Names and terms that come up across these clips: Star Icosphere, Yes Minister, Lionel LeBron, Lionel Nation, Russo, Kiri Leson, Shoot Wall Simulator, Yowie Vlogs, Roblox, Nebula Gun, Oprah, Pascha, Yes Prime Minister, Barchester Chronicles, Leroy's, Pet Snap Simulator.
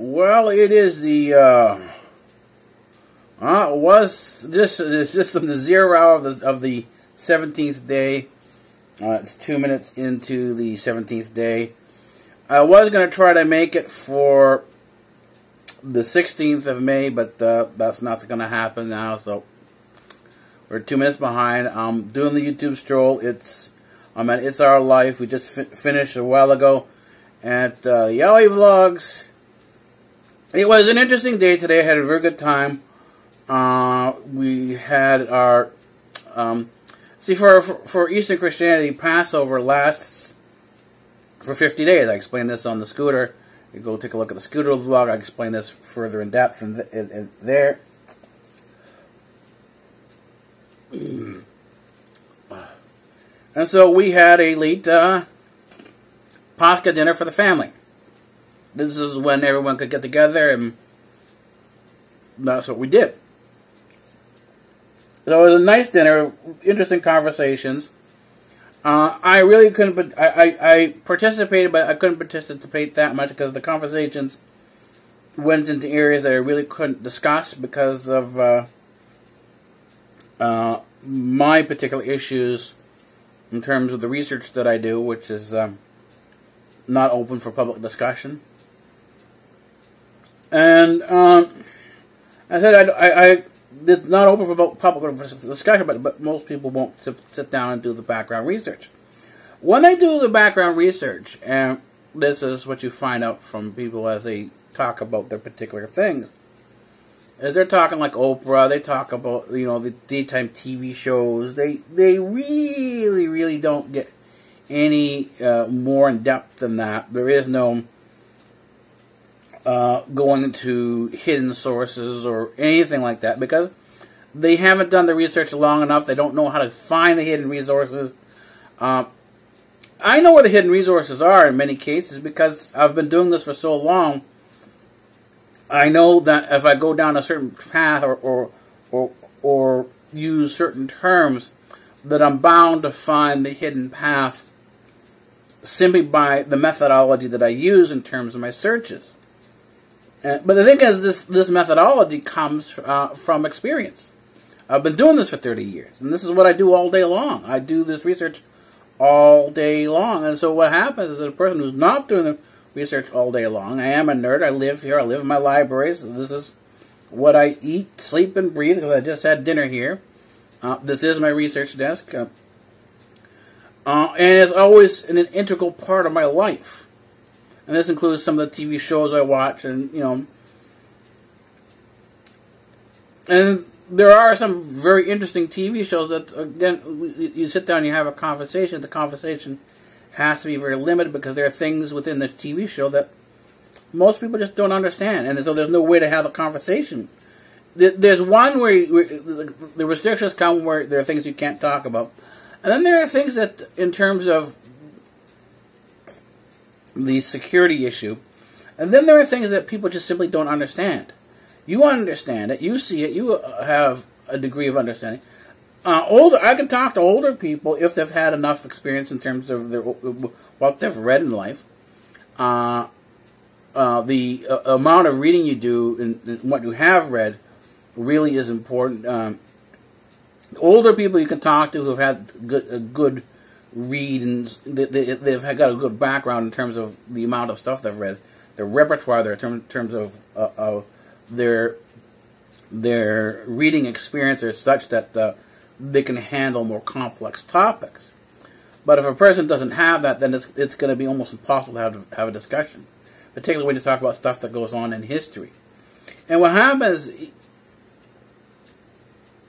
Well, it is the, it's just from the 0 hour of the 17th day. It's 2 minutes into the 17th day. I was going to try to make it for the 16th of May, but that's not going to happen now, so we're 2 minutes behind. I'm doing the YouTube stroll. It's Our Life. We just finished a while ago at Yowie Vlogs. It was an interesting day today. I had a very good time. We had our... For Eastern Christianity, Passover lasts for 50 days. I explained this on the scooter. You go take a look at the scooter vlog. I explain this further in depth in there. And so we had a late Pascha dinner for the family. This is when everyone could get together, and that's what we did. So it was a nice dinner, interesting conversations. I really couldn't, but I participated, but I couldn't participate that much because the conversations went into areas that I really couldn't discuss because of my particular issues in terms of the research that I do, which is not open for public discussion. And I said it's not open for public discussion, but most people won't sit down and do the background research. When they do the background research, and this is what you find out from people as they talk about their particular things, is they're talking like Oprah, they talk about, you know, the daytime TV shows, they really, really don't get any more in depth than that. There is no going to hidden sources or anything like that, because they haven't done the research long enough. They don't know how to find the hidden resources. I know where the hidden resources are in many cases because I've been doing this for so long. I know that if I go down a certain path or use certain terms, that I'm bound to find the hidden path simply by the methodology that I use in terms of my searches. But the thing is, this methodology comes from experience. I've been doing this for 30 years, and this is what I do all day long. I do this research all day long, and so what happens is that a person who's not doing the research all day long, I am a nerd, I live here, I live in my libraries, so this is what I eat, sleep, and breathe, because I just had dinner here. This is my research desk, and it's always an integral part of my life. And this includes some of the TV shows I watch, and, you know, and there are some very interesting TV shows that, again, you sit down and you have a conversation. The conversation has to be very limited because there are things within the TV show that most people just don't understand, and so there's no way to have a conversation. There's one where the restrictions come where there are things you can't talk about, and then there are things that, in terms of the security issue, and then there are things that people just simply don't understand. You understand it, you see it, you have a degree of understanding. I can talk to older people if they've had enough experience in terms of their, what they've read in life. The amount of reading you do and what you have read really is important. The older people you can talk to who have had a good read, and they've got a good background in terms of the amount of stuff they've read, their repertoire, their terms of their reading experience are such that they can handle more complex topics. But if a person doesn't have that, then it's going to be almost impossible to have a discussion, particularly when you talk about stuff that goes on in history. And what happens,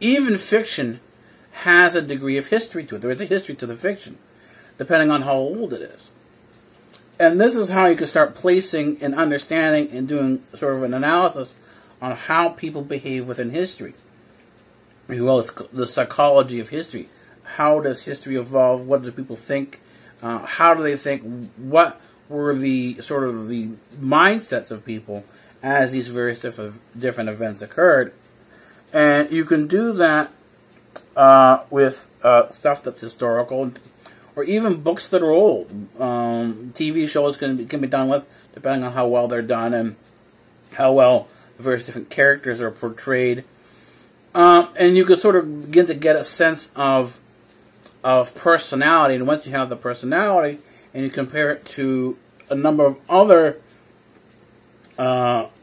even fiction has a degree of history to it. There is a history to the fiction, depending on how old it is. And this is how you can start placing and understanding and doing sort of an analysis on how people behave within history, as well as the psychology of history. How does history evolve? What do people think? How do they think? What were the sort of the mindsets of people as these various different events occurred? And you can do that with stuff that's historical, or even books that are old. TV shows can be done with, depending on how well they're done, and how well the various different characters are portrayed. And you can sort of begin to get a sense of personality. And once you have the personality, and you compare it to a number of other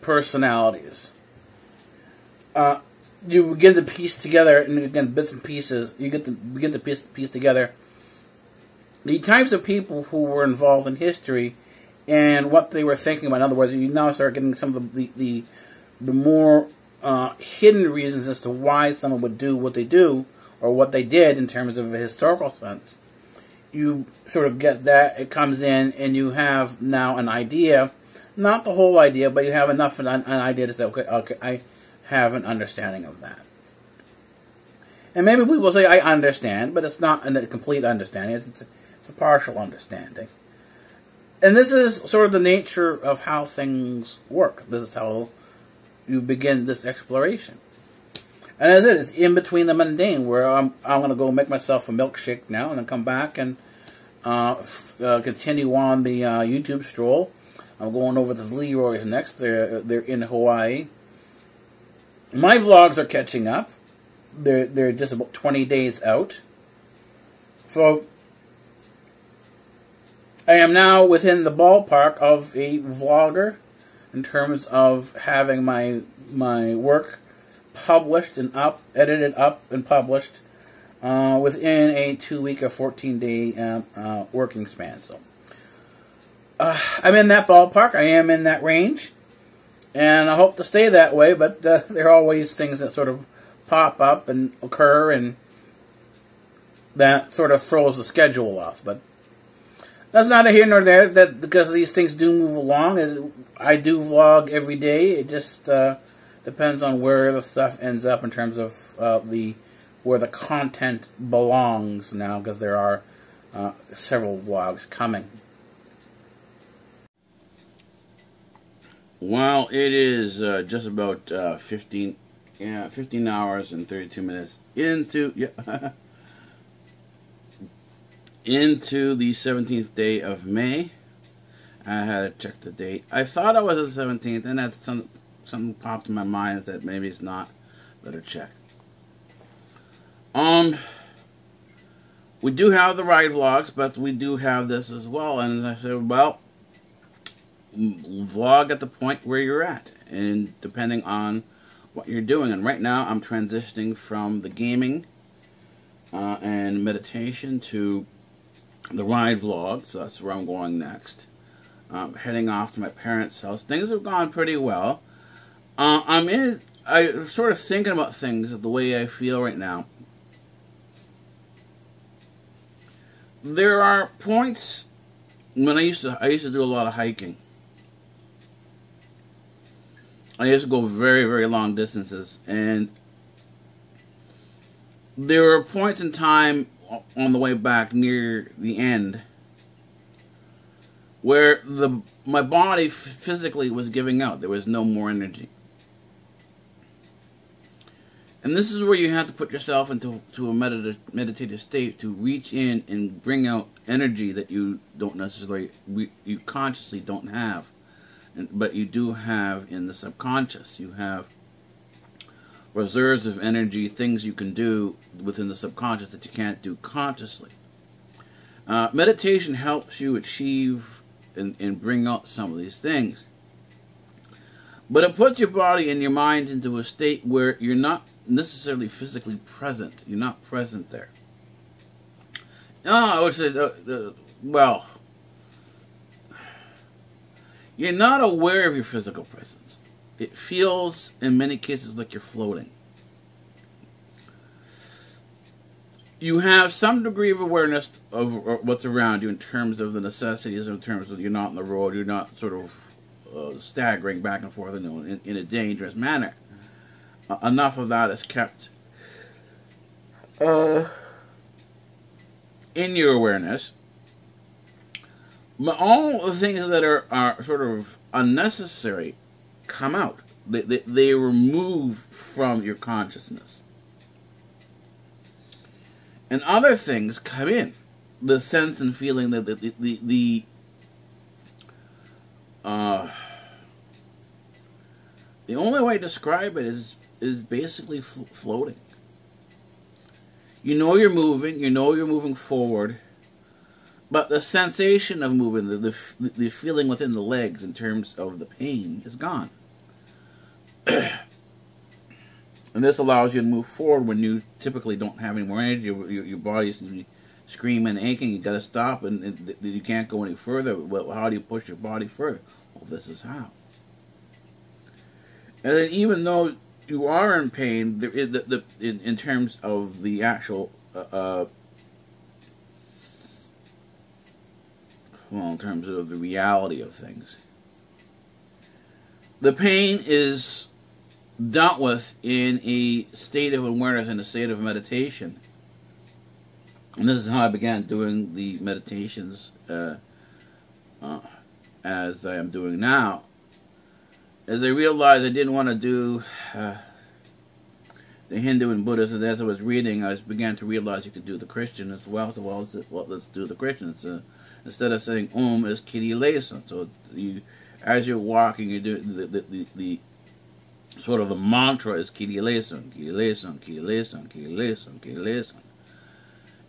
personalities, you begin to piece together, and again, bits and pieces, you get to begin to piece together the types of people who were involved in history and what they were thinking about. In other words, you now start getting some of the more hidden reasons as to why someone would do what they do or what they did in terms of a historical sense. You sort of get that, it comes in, and you have now an idea, not the whole idea, but you have enough of an idea to say, okay, I have an understanding of that. And maybe people say, I understand, but it's not a complete understanding, it's a partial understanding. And this is sort of the nature of how things work. This is how you begin this exploration. And as it's in between the mundane, where I'm going to go make myself a milkshake now, and then come back and continue on the YouTube stroll. I'm going over to Leroy's next. They're in Hawaii. My vlogs are catching up. They're just about 20 days out. So I am now within the ballpark of a vlogger in terms of having my work published and up, edited up and published within a 2-week or 14-day working span. So I'm in that ballpark. I am in that range, and I hope to stay that way. But there are always things that sort of pop up and occur, and that sort of throws the schedule off. But that's neither here nor there. That because these things do move along, and I do vlog every day. It just depends on where the stuff ends up in terms of where the content belongs now, because there are several vlogs coming. Well, it is just about 15 hours and 32 minutes into into the 17th day of May. I had to check the date. I thought I was the 17th, and that's something popped in my mind that maybe it's not. Better check. We do have the ride vlogs, but we do have this as well. And I said, well, vlog at the point where you're at, and depending on what you're doing. And right now, I'm transitioning from the gaming and meditation to the ride vlog, so that's where I'm going next. Heading off to my parents' house. Things have gone pretty well. I'm sort of thinking about things the way I feel right now. There are points when I used to do a lot of hiking. I used to go very, very long distances, and there were points in time on the way back near the end where my body physically was giving out. There was no more energy. And this is where you have to put yourself into a meditative state to reach in and bring out energy that you don't necessarily, you consciously don't have, but you do have in the subconscious. You have reserves of energy, things you can do within the subconscious that you can't do consciously. Meditation helps you achieve and bring out some of these things. But it puts your body and your mind into a state where you're not necessarily physically present. You're not present there. I would say, well, you're not aware of your physical presence. It feels, in many cases, like you're floating. You have some degree of awareness of what's around you in terms of the necessities, in terms of you're not on the road, you're not sort of staggering back and forth in a dangerous manner. Enough of that is kept in your awareness. But all the things that are sort of unnecessary come out. They remove from your consciousness. And other things come in. The sense and feeling that the only way to describe it is basically floating. You know you're moving forward, but the sensation of moving, the feeling within the legs in terms of the pain is gone. And this allows you to move forward when you typically don't have any more energy. Your body is screaming, aching. You got to stop, and you can't go any further. Well, how do you push your body further? Well, this is how. And then, even though you are in pain, there is in terms of the actual, well, in terms of the reality of things, the pain is dealt with in a state of awareness and a state of meditation. And this is how I began doing the meditations as I am doing now. As I realized I didn't want to do the Hindu and Buddhist, and as I was reading, I began to realize you could do the Christian as well. So, well, let's do the Christian. So, instead of saying Om is Kiri Leson. So, you, as you're walking, you do the sort of the mantra is Kiri Leson, Kiri Leson, Kiri Leson, Kiri Leson, Kiri Leson.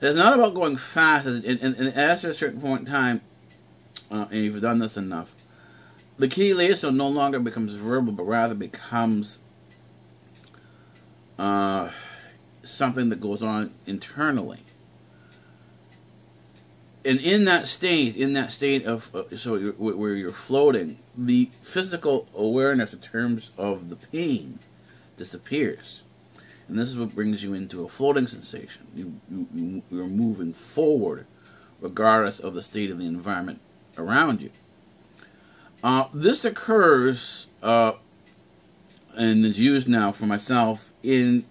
It's not about going fast, and after a certain point in time, and you've done this enough, the Kiri Leson no longer becomes verbal, but rather becomes something that goes on internally. And in that state of, where you're floating, the physical awareness in terms of the pain disappears. And this is what brings you into a floating sensation. You're moving forward regardless of the state of the environment around you. This occurs, and is used now for myself, in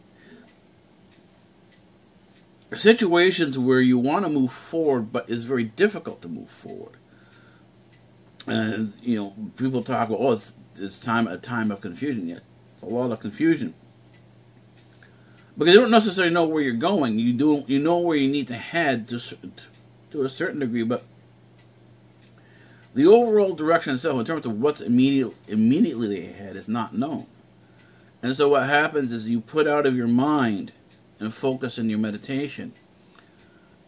situations where you want to move forward, but it's very difficult to move forward. And, you know, people talk about, oh, it's a time of confusion. Yeah, it's a lot of confusion. Because you don't necessarily know where you're going. You know where you need to head to a certain degree, but the overall direction itself, in terms of what's immediately ahead, is not known. And so what happens is you put out of your mind and focus in your meditation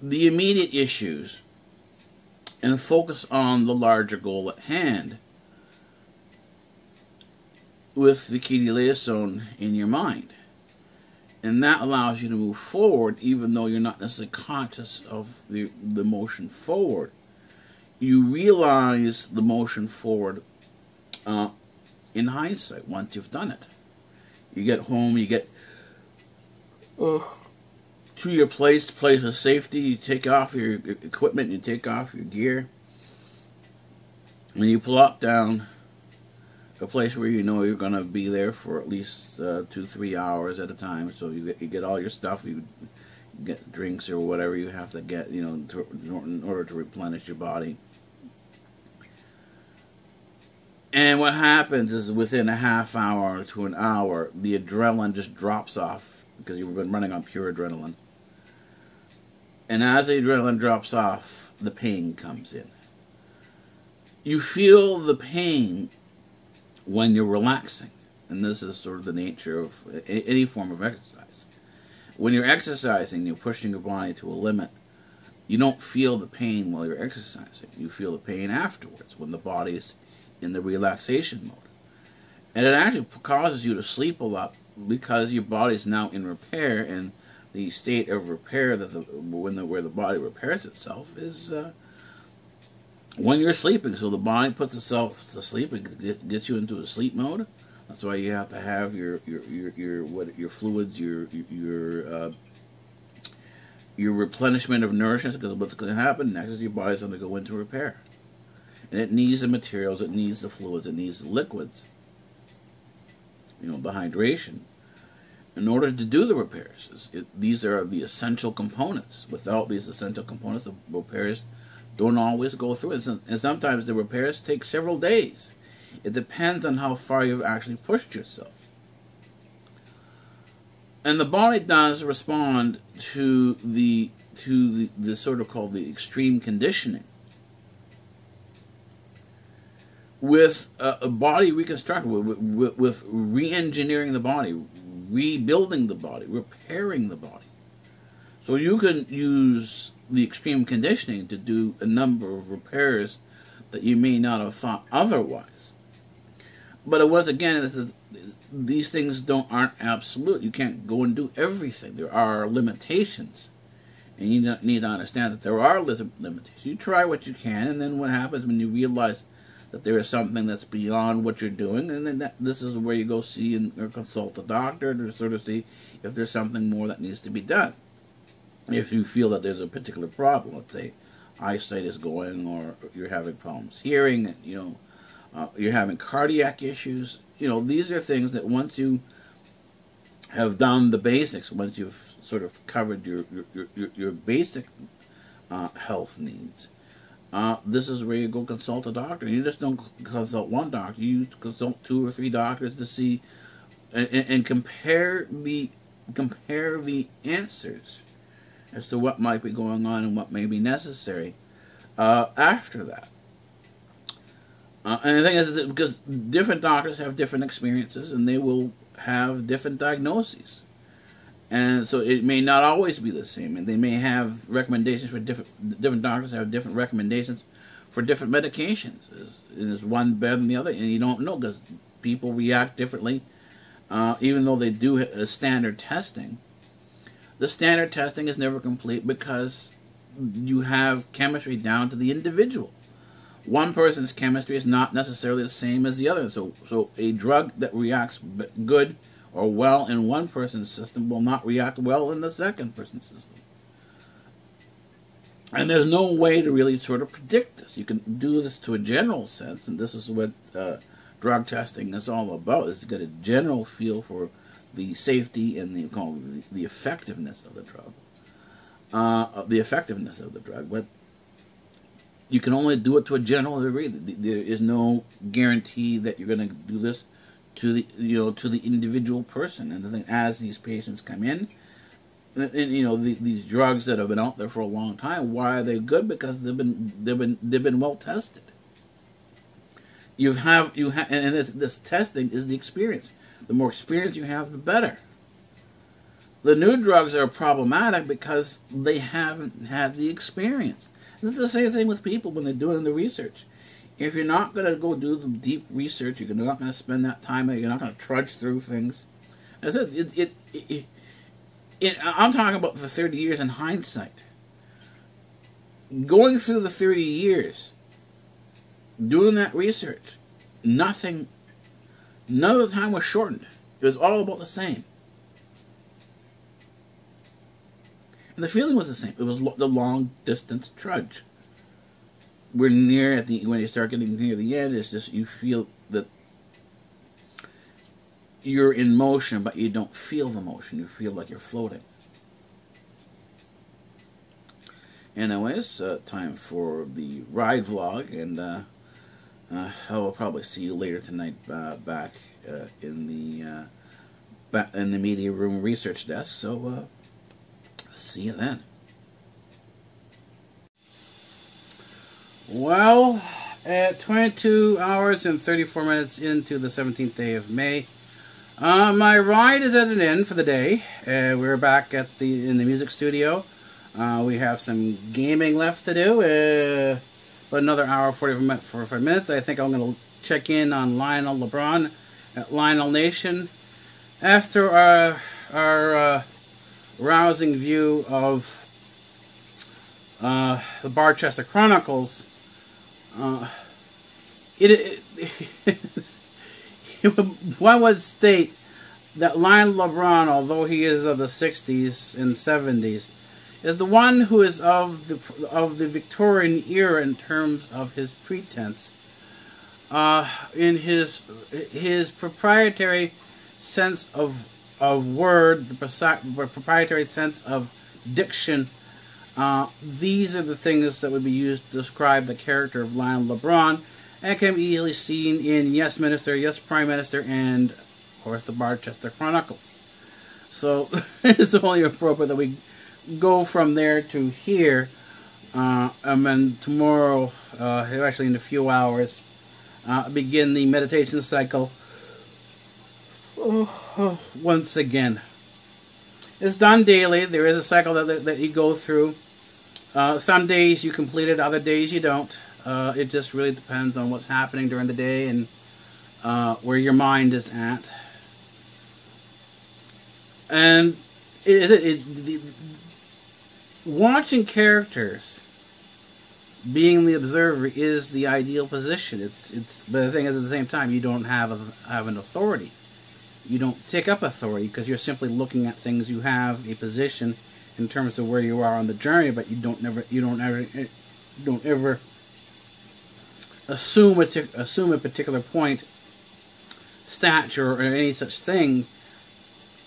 the immediate issues and focus on the larger goal at hand with the Kiri Leson in your mind. And that allows you to move forward, even though you're not necessarily conscious of the motion forward. You realize the motion forward in hindsight once you've done it. You get home, you get to your place of safety, you take off your equipment, you take off your gear, and you plop down a place where you know you're going to be there for at least 2-3 hours at a time. So you get all your stuff, you get drinks or whatever you have to get, you know, in order to replenish your body. And what happens is within a half hour to an hour, the adrenaline just drops off because you've been running on pure adrenaline. And as the adrenaline drops off, the pain comes in. You feel the pain when you're relaxing, and this is sort of the nature of any form of exercise. When you're exercising, you're pushing your body to a limit. You don't feel the pain while you're exercising. You feel the pain afterwards when the body's in the relaxation mode. And it actually causes you to sleep a lot because your body's now in repair, and the state of repair that where the body repairs itself is when you're sleeping. So the body puts itself to sleep, it gets you into a sleep mode. That's why you have to have your fluids, your replenishment of nourishment, because what's going to happen next is your body's going to go into repair, and it needs the materials, it needs the fluids, it needs the liquids, you know, the hydration, in order to do the repairs. These are the essential components. Without these essential components, the repairs don't always go through it, and sometimes the repairs take several days. It depends on how far you've actually pushed yourself. And the body does respond to the sort of called the extreme conditioning. with body reconstruction, with re-engineering the body, rebuilding the body, repairing the body. So you can use the extreme conditioning to do a number of repairs that you may not have thought otherwise. But it was, again, this is, these things aren't absolute. You can't go and do everything. There are limitations. And you need to understand that there are limitations. You try what you can, and then what happens when you realize that there is something that's beyond what you're doing, and then this is where you go see or consult a doctor to sort of see if there's something more that needs to be done. If you feel that there's a particular problem, let's say eyesight is going, or you're having problems hearing, you know, you're having cardiac issues, you know, these are things that once you have done the basics, once you've sort of covered your basic health needs, this is where you go consult a doctor. You just don't consult one doctor. You consult 2 or 3 doctors to see and compare the answers as to what might be going on and what may be necessary after that. And the thing is that because different doctors have different experiences and they will have different diagnoses. And so it may not always be the same, and they may have recommendations for different doctors have different recommendations for different medications. Is one better than the other? And you don't know because people react differently. Even though they do standard testing, the standard testing is never complete because you have chemistry down to the individual. One person's chemistry is not necessarily the same as the other. So a drug that reacts good or well in one person's system will not react well in the second person's system. And there's no way to really sort of predict this. You can do this to a general sense, and this is what drug testing is all about, is to get a general feel for the safety and the effectiveness of the drug. But you can only do it to a general degree. There is no guarantee that you're going to do this to the individual person. And then as these patients come in, and you know, these drugs that have been out there for a long time, why are they good? Because they've been well tested. And this testing is the experience. The more experience you have, the better. The new drugs are problematic because they haven't had the experience. It's the same thing with people when they're doing the research. If you're not going to go do the deep research, you're not going to spend that time, you're not going to trudge through things. I'm talking about the 30 years in hindsight. Going through the 30 years, doing that research, none of the time was shortened. It was all about the same. And the feeling was the same. It was the long distance trudge. When you start getting near the end, it's just you feel that you're in motion, but you don't feel the motion. You feel like you're floating. Anyways, time for the ride vlog, and I will probably see you later tonight back in the media room research desk. So see you then. Well, at 22 hours and 34 minutes into the 17th day of May, my ride is at an end for the day. We're back at in the music studio. We have some gaming left to do. But another hour and 45 minutes. I think I'm going to check in on Lionel LeBron at Lionel Nation after our rousing view of the Barchester Chronicles. One would state that Lionel LeBron, although he is of the 60s and 70s, is the one who is of the Victorian era in terms of his pretense, in his proprietary sense of word, the proprietary sense of diction. These are the things that would be used to describe the character of Lionel LeBron, and can be easily seen in Yes Minister, Yes Prime Minister, and, of course, the Barchester Chronicles. So, it's only appropriate that we go from there to here, and then tomorrow, actually in a few hours, begin the meditation cycle once again. It's done daily. There is a cycle that you go through. Some days you complete it, other days you don't. It just really depends on what's happening during the day and where your mind is at. And watching characters, being the observer, is the ideal position. But the thing is, at the same time, you don't have an authority. You don't take up authority because you're simply looking at things. You have a position in terms of where you are on the journey, but you don't ever assume a particular point, stature, or any such thing.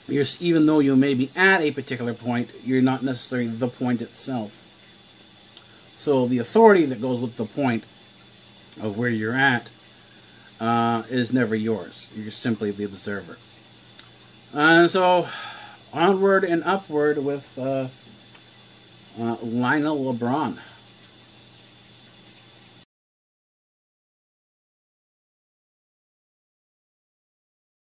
Even though you may be at a particular point, you're not necessarily the point itself. So the authority that goes with the point of where you're at is never yours. You're simply the observer. And so, onward and upward with Lionel LeBron.